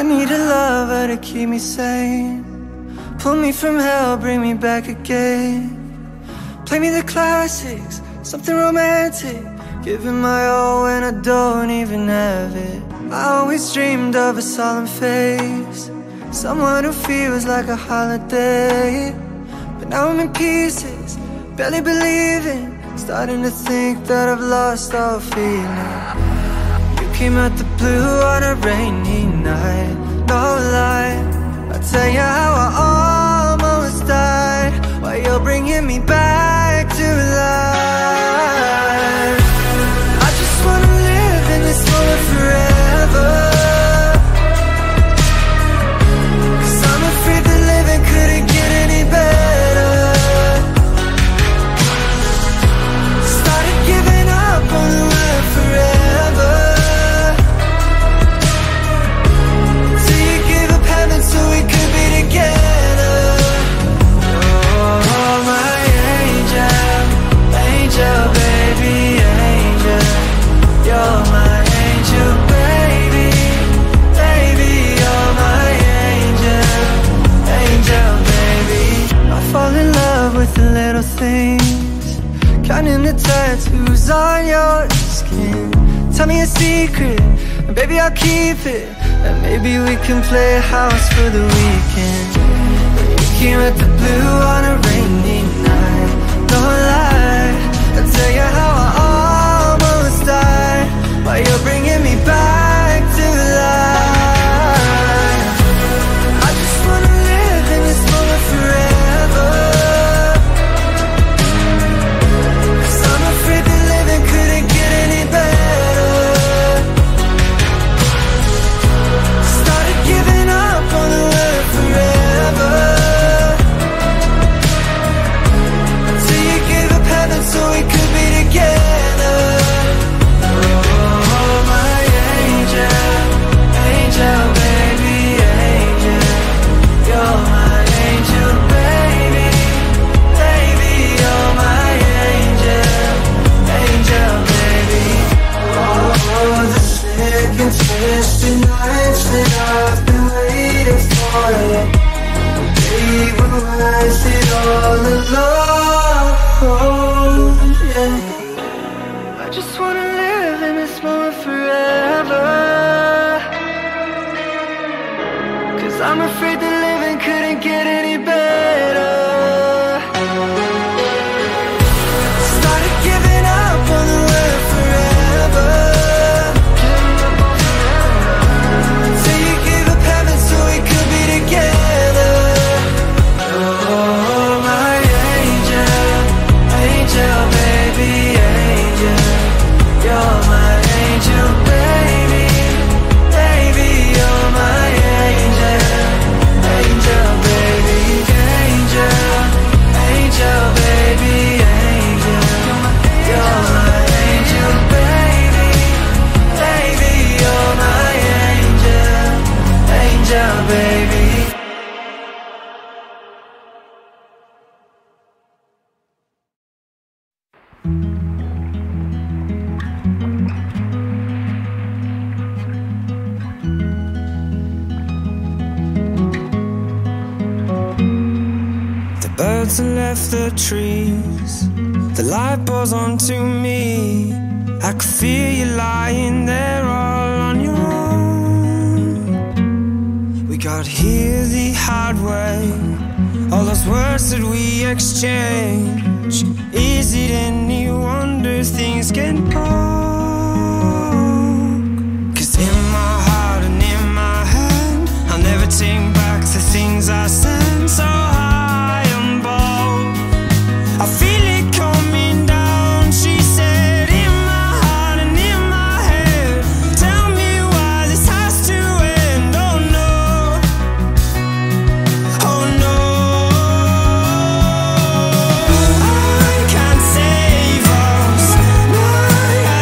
I need a lover to keep me sane. Pull me from hell, bring me back again. Play me the classics, something romantic. Giving my all when I don't even have it. I always dreamed of a solemn face, someone who feels like a holiday. But now I'm in pieces, barely believing, starting to think that I've lost all feeling. Came out the blue on a rainy night, no lie. I'll tell you how I almost died, while you're bringing me back to life. I just wanna live in this moment forever, 'cause I'm afraid the living couldn't get any better. Started giving up on the world forever. Things, counting the tattoos on your skin. Tell me a secret, and baby I'll keep it. And maybe we can play house for the weekend. You came at the blue on a rainy night, don't lie. I'll tell you how I almost died, while you're bringing me back to life. I just wanna live in this moment forever. The trees, the light pours onto me. I could feel you lying there all on your own. We got here the hard way. All those words that we exchange. Is it any wonder things can go? 'Cause in my heart and in my hand, I'll never take back the things I said. So high and bold, I feel it coming down, she said, in my heart and in my head. Tell me why this has to end, oh no, oh no. I can't save us, no, I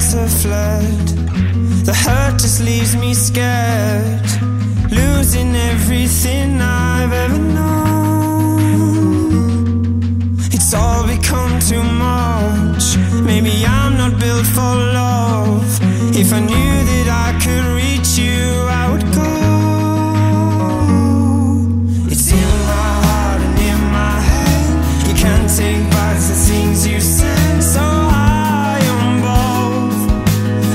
like a flood. The hurt just leaves me scared, losing everything I've ever known. It's all become too much. Maybe I'm not built for love. If I knew that I could reach you, I would go. It's in my heart and in my head. You can't take back the things you said. So high above,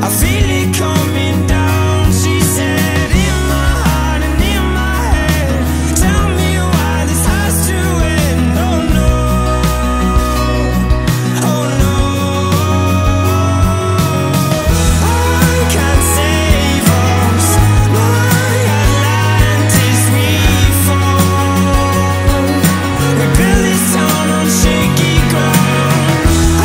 I feel it coming down. She said, in my heart and in my head, tell me why this has to end. Oh no, oh no. I can't save us. My land is we fall. We build this town on shaky ground. I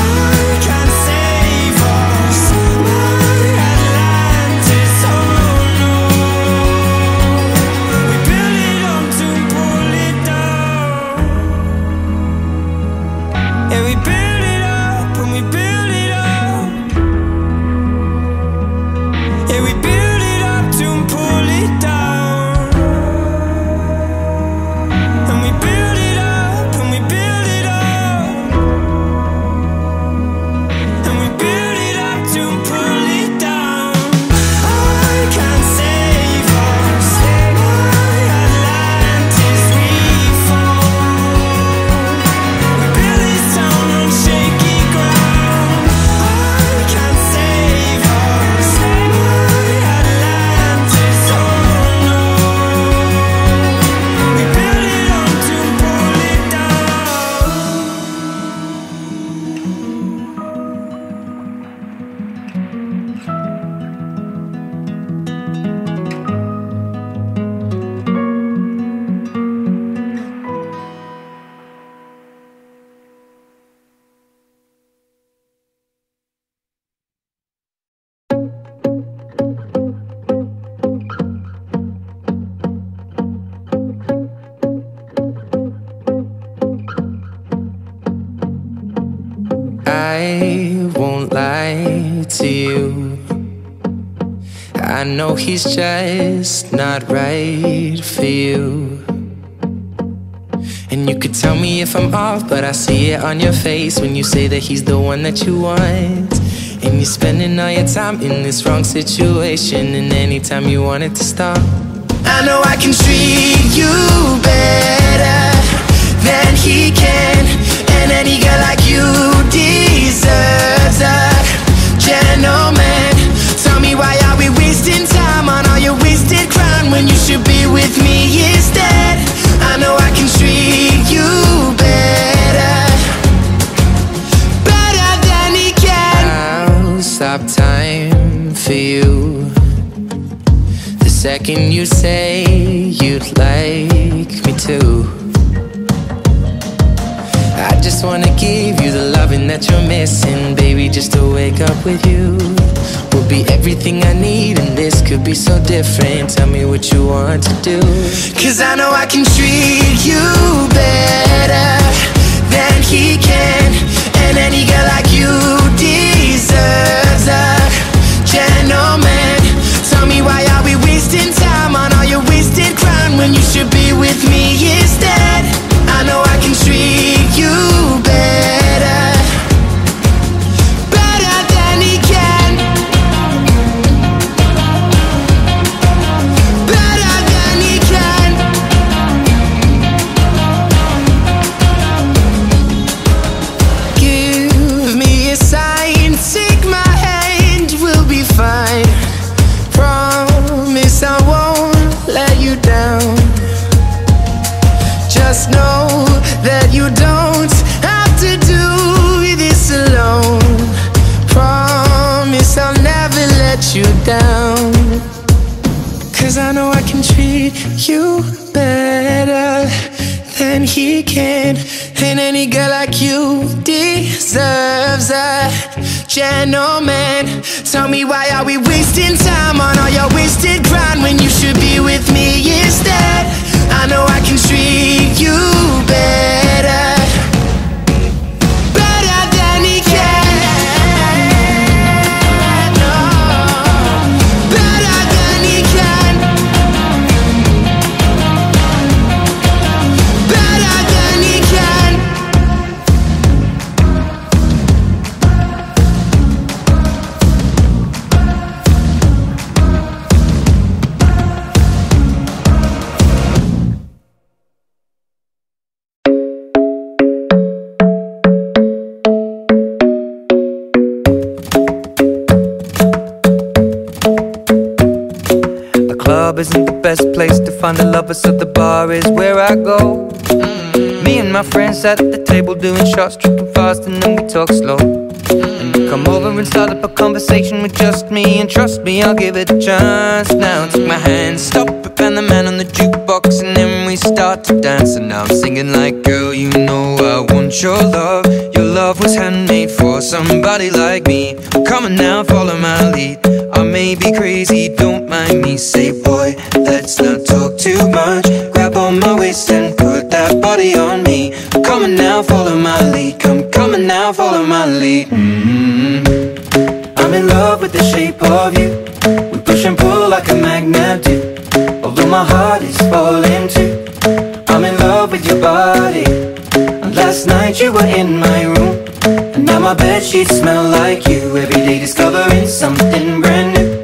won't lie to you, I know he's just not right for you. And you could tell me if I'm off, but I see it on your face when you say that he's the one that you want. And you're spending all your time in this wrong situation, and anytime you want it to stop. I know I can treat you better than he can, and any girl like you deserves a gentleman. Tell me why are we wasting time on all your wasted crown when you should be with me instead. I know I can treat you better, better than he can. I'll stop time for you the second you say you'd like me to. I just wanna give you the loving that you're missing, baby, just to wake up with you will be everything I need, and this could be so different. Tell me what you want to do, 'cause I know I can treat you better than he can, and any girl like you deserves a gentleman. Tell me why are we wasting time on all your wasted crime when you should be with me instead. I know I can treat you better, better than he can, better than he can. Give me a sign, take my hand, we'll be fine. Promise I won't let you down. Just know that you don't you down, 'cause I know I can treat you better than he can, and any girl like you deserves a gentleman. Tell me why are we wasting time on all your wasted grind when you should be with me instead. I know I can treat you better, better than he can. isn't the best place to find a lover, so the bar is where I go. Me and my friends at the table doing shots, tripping fast, and then we talk slow. And we come over and start up a conversation with just me, and trust me, I'll give it a chance. Now take my hand, stop it, and the man on the jukebox, and then we start to dance. And now I'm singing like, girl, you know I want your love. Your love was handmade for somebody like me. Come on now, follow my lead. I may be crazy, don't mind me. Say, boy, let's not talk too much. Grab on my waist and put that body on me. I'm coming now, follow my lead. Come coming now, follow my lead. I'm in love with the shape of you. We push and pull like a magnet do. Although my heart is falling too, I'm in love with your body. And last night you were in my room, and now my bedsheets smell like you. Every day discovering something brand new.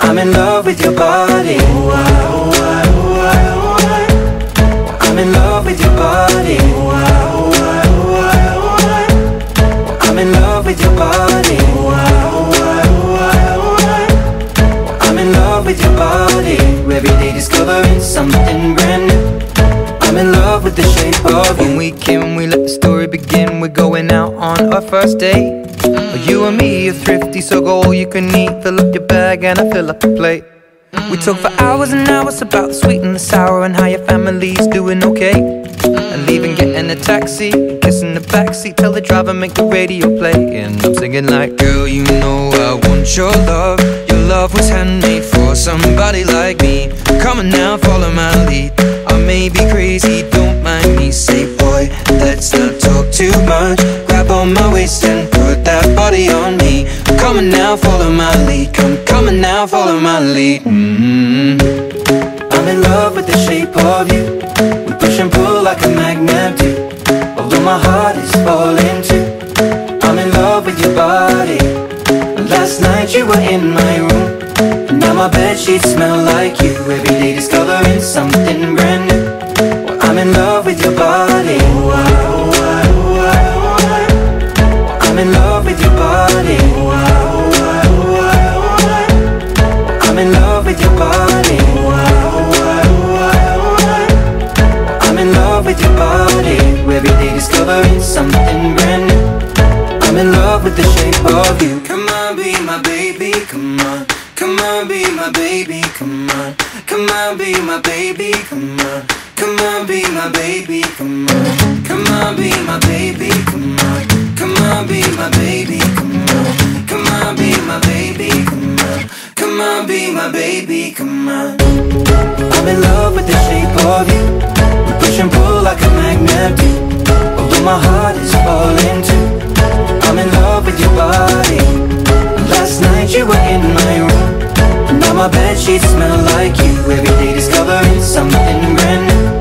I'm in love with your body. Oh, I'm in love with your body. I'm in love with your body. I'm in love with your body. Every day discovering something brand new. I'm in love with the shape of you. When we came, we let the story begin. We're going out on our first date. You and me are thrifty, so go all you can eat. Fill up your bag and I fill up the plate. We talk for hours and hours about the sweet and the sour, and how your family's doing okay. And leaving, getting a taxi, kissing the backseat, tell the driver make the radio play. And I'm singing like, girl, you know I want your love. Your love was handmade for somebody like me. Come on now, follow my lead. I may be crazy, don't mind me. Say, boy, let's not talk too much. Grab on my waist and put that body on me. I'm coming now, follow my lead. Come coming now, follow my lead. I'm in love with the shape of you. We push and pull like a magnet do. Although my heart is falling too, I'm in love with your body. Last night you were in my room, and now my bedsheets smell like you. Every day discovering something brand new. Well, I'm in love with your body. I'm in love with your body. I'm in love with your body. I'm in love with your body. Every day discovering something brand new. I'm in love with the shape of you. Come on, be my baby, come on. Come on, be my baby, come on. Come on, be my baby, come on. Come on, be my baby, come on. Come on, be my baby, come on. Come on, be my baby, come on. Come on, be my baby, come on. Come on, be my baby, come on. I'm in love with the shape of you. We push and pull like a magnet do. Although my heart is falling too, I'm in love with your body. Last night you were in my room, and now my bedsheets smell like you. Every day discovering something brand new.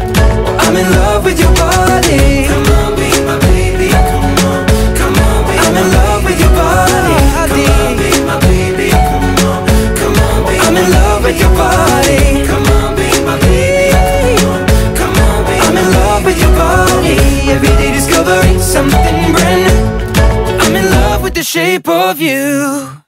I'm in love with your body. Come on, be my baby, come on. Come on, be I'm in love with your body. Come on, be my baby, come on. Come on, be I'm in love with your body. Come on, be my baby, come on. Come on, be I'm in love with your body. Every day discovering something brand new. I'm in love with the shape of you.